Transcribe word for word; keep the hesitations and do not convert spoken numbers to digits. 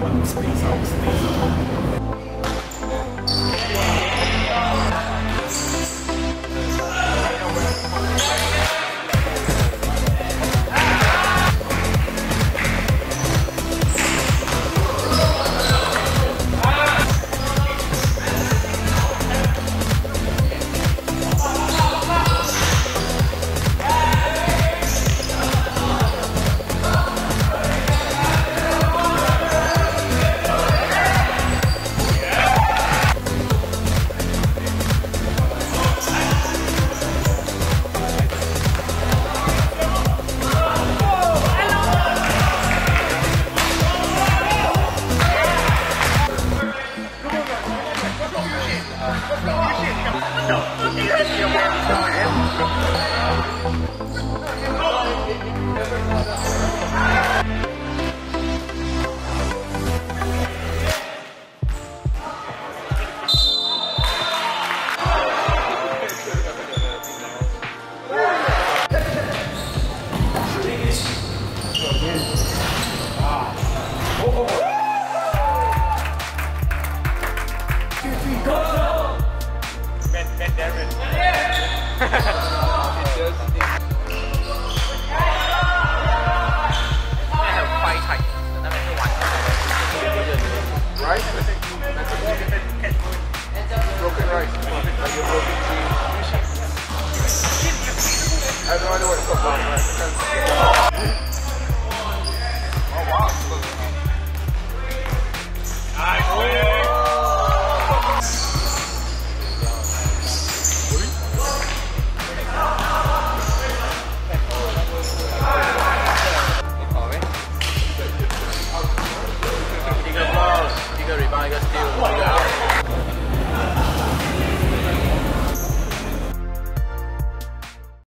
one space out space. Still.